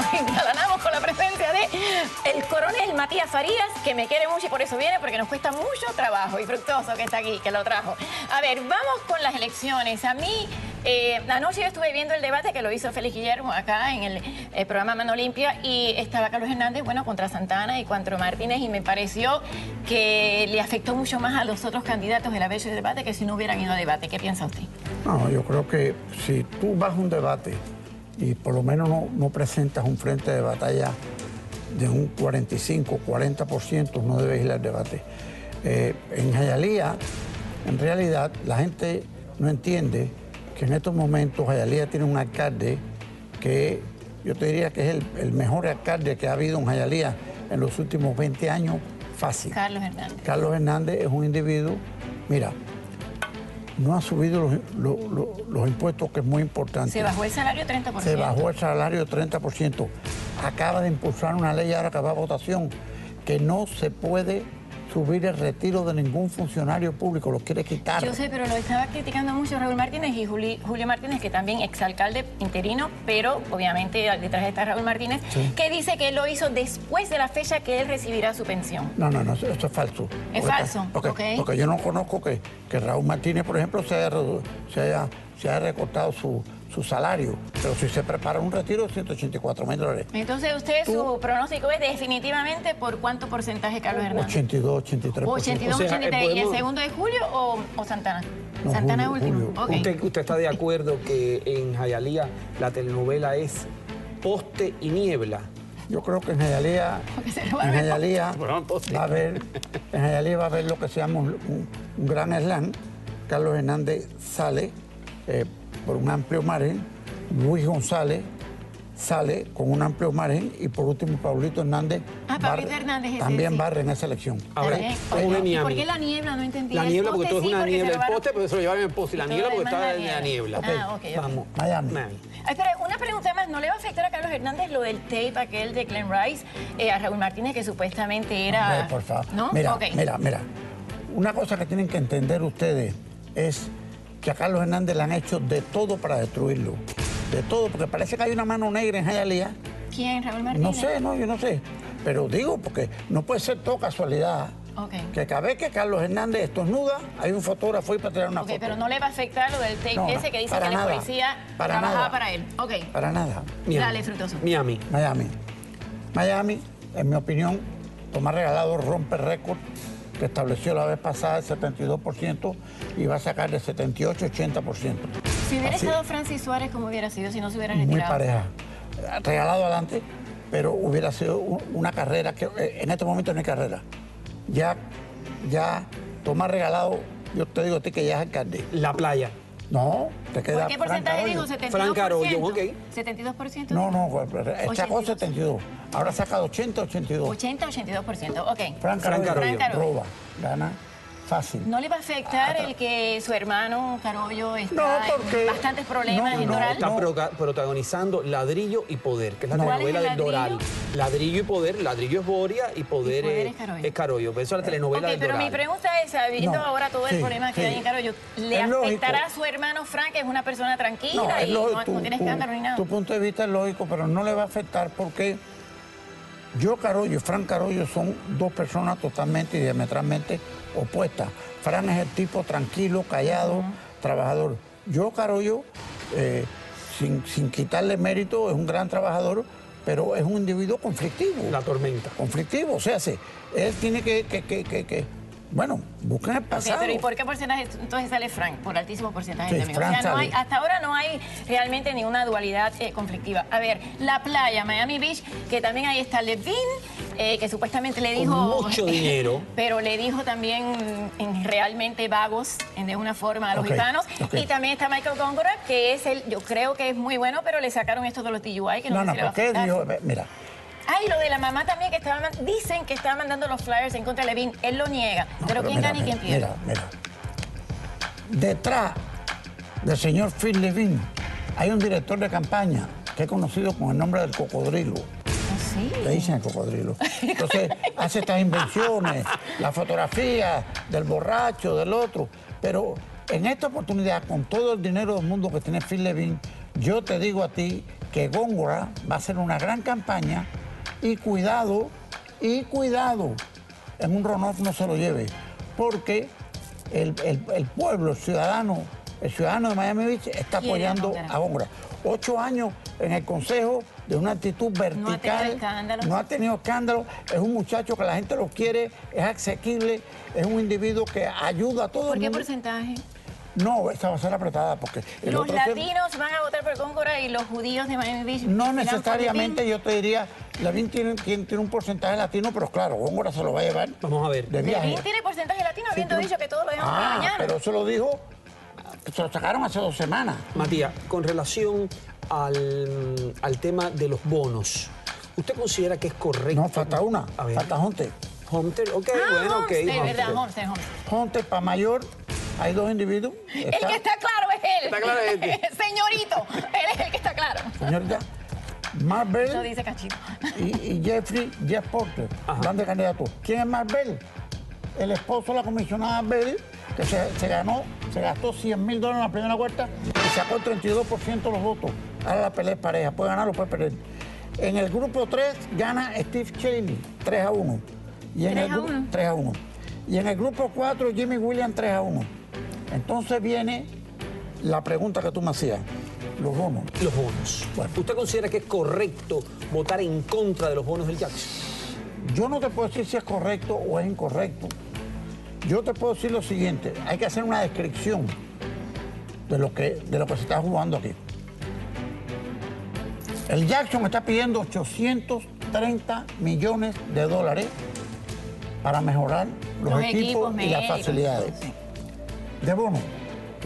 nos engalanamos con la presencia de el coronel Matías Farías, que me quiere mucho y por eso viene, porque nos cuesta mucho trabajo, y Fructuoso, que está aquí, que lo trajo. A ver, vamos con las elecciones. A mí, anoche yo estuve viendo el debate que lo hizo Félix Guillermo acá en el programa Mano Limpia, y estaba Carlos Hernández, bueno, contra Santana y contra Martínez, y me pareció que le afectó mucho más a los otros candidatos el haber hecho el debate que si no hubieran ido a debate. ¿Qué piensa usted? No, yo creo que si tú vas a un debate y por lo menos no presentas un frente de batalla de un 45, 40%, no debes ir al debate. En Hialeah, en realidad, la gente no entiende que en estos momentos Hialeah tiene un alcalde que yo te diría que es el mejor alcalde que ha habido en Hialeah en los últimos 20 años, fácil. Carlos Hernández. Carlos Hernández es un individuo, mira, no ha subido los impuestos, que es muy importante. Se bajó el salario 30%. Se bajó el salario 30%. Acaba de impulsar una ley ahora que va a votación, que no se puede subir el retiro de ningún funcionario público, lo quiere quitar. Yo sé, pero lo estaba criticando mucho Raúl Martínez y Julio Martínez, que también exalcalde interino, pero obviamente detrás está Raúl Martínez, sí, que dice que él lo hizo después de la fecha que él recibirá su pensión. No, eso es falso. ¿Es falso? Porque yo no conozco que Raúl Martínez, por ejemplo, se haya recortado su salario, pero si se prepara un retiro de $184,000. Entonces usted, su pronóstico es definitivamente por cuánto porcentaje, Carlos Hernández. 82, 83%. 82, o sea, 83. ¿Y el segundo de Julio o Santana? No, Santana Julio, último. Julio. Okay. ¿Usted está de acuerdo que en Hialeah la telenovela es Poste y Niebla? Yo creo que en Hialeah va a haber lo que se llama un gran slam. Carlos Hernández sale por un amplio margen, Luis González sale con un amplio margen y por último Paulito Hernández, Paulito Hernández también barre en esa elección. Ahora, ¿por qué la niebla? No entendí. La niebla porque todo es una niebla, el poste, pero eso lo llevaron en poste, y la niebla porque estaba en la niebla. Okay. Vamos, Miami. Espera, una pregunta más, ¿no le va a afectar a Carlos Hernández lo del tape aquel de Glenn Rice, a Raúl Martínez, que supuestamente era... Hombre, por favor. ¿No? Mira, una cosa que tienen que entender ustedes es que a Carlos Hernández le han hecho de todo para destruirlo. De todo, porque parece que hay una mano negra en Hialeah. ¿Quién, Raúl Martínez? No sé, yo no sé. Pero digo, porque no puede ser toda casualidad. Okay. Que cada vez que Carlos Hernández estornuda, hay un fotógrafo ahí para tirar una foto. Pero no le va a afectar lo del tape ese que dice que la policía trabajaba para él. Para nada. Dale, Fructuoso. Miami, en mi opinión, Tomás Regalado rompe récord que estableció la vez pasada el 72% y va a sacar de 78 80%. Si hubiera estado Francis Suárez, ¿cómo hubiera sido si no se hubiera retirado? Muy pareja. Regalado adelante, pero hubiera sido una carrera que en este momento no hay carrera. Ya Tomás Regalado, yo te digo a ti que ya es alcalde. La playa. No, te queda. ¿Por qué porcentaje digo? 72%. Fran Carollo, ok. 72%. No, sacó 72. Ahora saca 80, 82. 80, 82%, ok. Frank Arroyo roba, gana fácil. ¿No le va a afectar el que su hermano Carrillo está en bastantes problemas en Doral? Está protagonizando Ladrillo y Poder, que es la telenovela del Doral. Ladrillo y Poder, Ladrillo es Boria y Poder es Carrillo. Eso es la telenovela del Doral. Pero mi pregunta es, sabiendo ahora todo el problema que hay en Carrillo, ¿le afectará a su hermano Frank, que es una persona tranquila y no tiene escándalo ni nada? Tu punto de vista es lógico, pero no le va a afectar porque Joe Carollo y Frank Arroyo son dos personas totalmente y diametralmente opuestas. Fran es el tipo tranquilo, callado, trabajador. Joe Carollo, sin quitarle mérito, es un gran trabajador, pero es un individuo conflictivo. La tormenta. Conflictivo, o sea, él tiene que bueno, buscan el pasado. Pero ¿y por qué porcentaje entonces sale Frank? Por altísimo porcentaje también. O sea, hasta ahora no hay realmente ninguna dualidad conflictiva. A ver, la playa, Miami Beach, que también ahí está Levine, que supuestamente le dijo... Con mucho dinero. Pero le dijo también realmente vagos, de una forma, a los hispanos. Y también está Michael Góngora, que es yo creo que es muy bueno, pero le sacaron esto de los DUI, que no sé si le va a afectar. Mira... Ay, lo de la mamá también, que estaba, dicen que estaba mandando los flyers en contra de Levine. Él lo niega. Pero ¿quién gana y quién pierde? Mira. Detrás del señor Phil Levine hay un director de campaña que es conocido con el nombre del Cocodrilo. ¿Sí? Le dicen el Cocodrilo. Entonces, hace estas invenciones, la fotografía del borracho, del otro. Pero en esta oportunidad, con todo el dinero del mundo que tiene Phil Levine, yo te digo a ti que Góngora va a hacer una gran campaña y cuidado, en un runoff no se lo lleve, porque el pueblo, el ciudadano de Miami Beach está apoyando a Góngora. 8 años en el consejo de una actitud vertical, no ha tenido escándalo, es un muchacho que la gente lo quiere, es asequible, es un individuo que ayuda a todo el mundo. ¿Por qué porcentaje? No, esta va a ser apretada porque... Los latinos van a votar por Góngora y los judíos de Miami Beach... No necesariamente, yo te diría, Lavín tiene un porcentaje latino, pero claro, Góngora se lo va a llevar. Vamos a ver. Lavín tiene porcentaje latino, habiendo dicho que todos lo dejan para mañana. Pero eso lo dijo, se lo sacaron hace 2 semanas. Matías, con relación al tema de los bonos, ¿usted considera que es correcto? No, falta una, falta Hunter. Hunter, ok, bueno, ok. Es verdad, Hunter, Hunter para mayor... Hay 2 individuos. El que está claro es él. Está claro es él. Señorito, él es el que está claro. Señorita, Mark Bell. Eso dice Cachito. Y Jeffrey, Jeff Porter, van de candidato. ¿Quién es Mark Bell? El esposo de la comisionada Bell, que se gastó $100,000 en la primera vuelta y sacó el 32% de los votos. Ahora la pelea es pareja, puede ganar o puede perder. En el grupo 3 gana Steve Cheney, 3-1. Y en 3-1. Y en el grupo 4 Jimmy Williams, 3-1. Entonces viene la pregunta que tú me hacías, los bonos. Los bonos. Bueno. ¿Usted considera que es correcto votar en contra de los bonos del Jackson? Yo no te puedo decir si es correcto o es incorrecto. Yo te puedo decir lo siguiente, hay que hacer una descripción de lo que se está jugando aquí. El Jackson está pidiendo $830 millones para mejorar los equipos y las facilidades. De bono.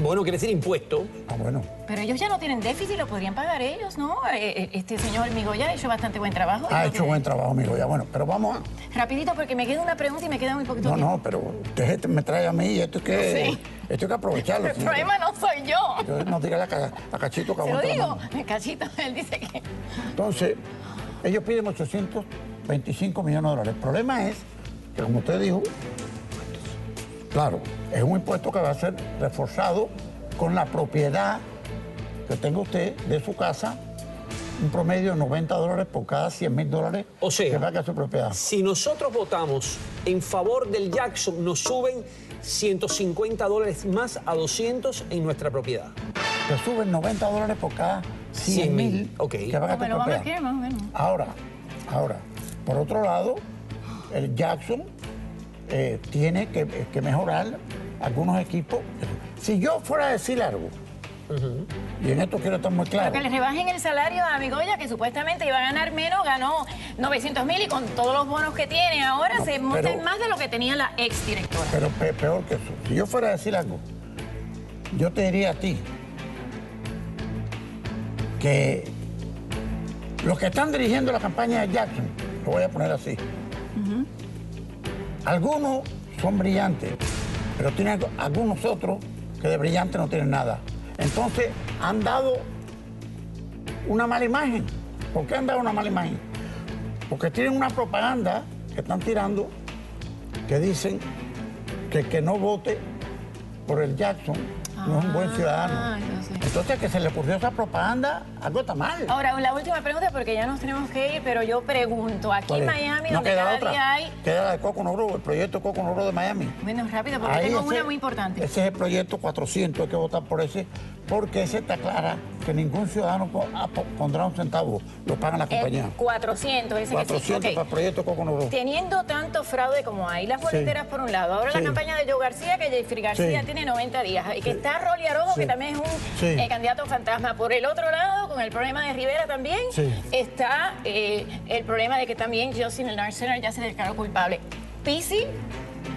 Bono quiere decir impuesto. Ah, bueno. Pero ellos ya no tienen déficit, lo podrían pagar ellos, ¿no? Este señor Migoya ha hecho bastante buen trabajo. Ha hecho buen trabajo, Migoya. Bueno, pero vamos a... Rapidito, porque me queda una pregunta y me queda muy poquito tiempo. No, pero usted me trae a mí y esto hay que aprovecharlo. El problema no soy yo. No diga a Cachito que aguanta. Se lo digo, Cachito, él dice que... Entonces, ellos piden $825 millones. El problema es que, como usted dijo... Claro, es un impuesto que va a ser reforzado con la propiedad que tenga usted de su casa, un promedio de $90 por cada $100,000 o sea, que paga su propiedad. Si nosotros votamos en favor del Jackson, nos suben $150 más a 200 en nuestra propiedad. Te suben $90 por cada $100,000 que paga tu propiedad. Ahora, por otro lado, el Jackson... tiene que mejorar algunos equipos. Si yo fuera a decir algo, y en esto quiero estar muy claro. Pero que le rebajen el salario a Migoya, que supuestamente iba a ganar menos, ganó $900,000 y con todos los bonos que tiene ahora no, se monta más de lo que tenía la exdirectora. Pero peor que eso. Si yo fuera a decir algo, yo te diría a ti que los que están dirigiendo la campaña de Jackson, lo voy a poner así, algunos son brillantes, pero tienen algunos otros que de brillante no tienen nada. Entonces han dado una mala imagen. ¿Por qué han dado una mala imagen? Porque tienen una propaganda que están tirando que dicen que el que no vote por el Jackson no es un buen ciudadano. Entonces, que se le ocurrió esa propaganda, algo está mal. Ahora, la última pregunta, porque ya nos tenemos que ir, pero yo pregunto, aquí en Miami, donde cada día hay... Queda la de Coconut Grove, el proyecto Coconut Grove de Miami. Bueno, rápido, porque tengo una muy importante. Ese es el proyecto 400, hay que votar por ese, porque ese está clara que ningún ciudadano pondrá un centavo, lo pagan la compañía. El 400, ese 400 para el proyecto Coconut Grove. Teniendo tanto fraude como hay, las boleteras por un lado, ahora la campaña de Joe García, que Jeffrey García tiene 90 días, y que está Rolly Arojo, que también es un... El candidato fantasma. Por el otro lado, con el problema de Rivera también, está el problema de que también Justin el Narcener ya se declaró culpable. Pisi,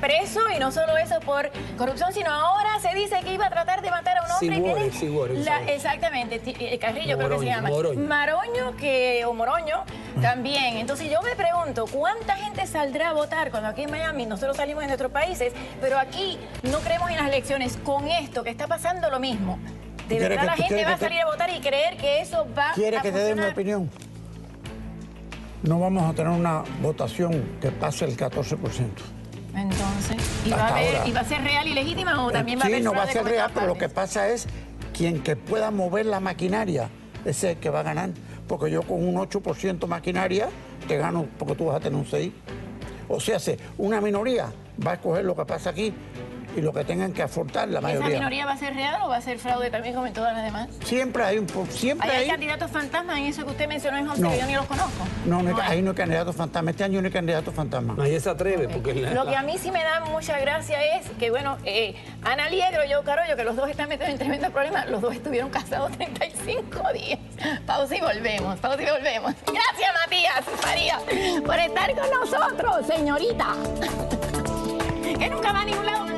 preso, y no solo eso por corrupción, sino ahora se dice que iba a tratar de matar a un hombre. Carrillo, Maroño, creo que se llama. Maroño, o Maroño, también. Entonces yo me pregunto, ¿cuánta gente saldrá a votar cuando aquí en Miami nosotros salimos de nuestros países, pero aquí no creemos en las elecciones? Con esto que está pasando lo mismo. De verdad la gente va a salir a votar y creer que eso va a funcionar. ¿Quieres que te dé mi opinión? No vamos a tener una votación que pase el 14%. Entonces, ¿y va a ser real y legítima o también va a haber? Sí, no va a ser real, pero lo que pasa es quien pueda mover la maquinaria es el que va a ganar. porque yo con un 8% maquinaria te gano porque tú vas a tener un 6%. O sea, una minoría va a escoger lo que pasa aquí y lo que tengan que afrontar la mayoría. ¿Esa minoría va a ser real o va a ser fraude también como en todas las demás? Siempre hay un... ¿Hay candidatos fantasmas en eso que usted mencionó en José? No. Yo ni los conozco. No, ahí no hay candidatos fantasmas. Este año no hay candidatos fantasmas. Nadie se atreve. Okay. Porque lo que a mí sí me da mucha gracia es que, bueno, Ana Liegro y Joe Carollo, que los dos están metidos en tremendo problema, los dos estuvieron casados 35 días. Pausa y volvemos, Gracias, Matías Farías, por estar con nosotros, señorita. Que nunca va a ningún lado.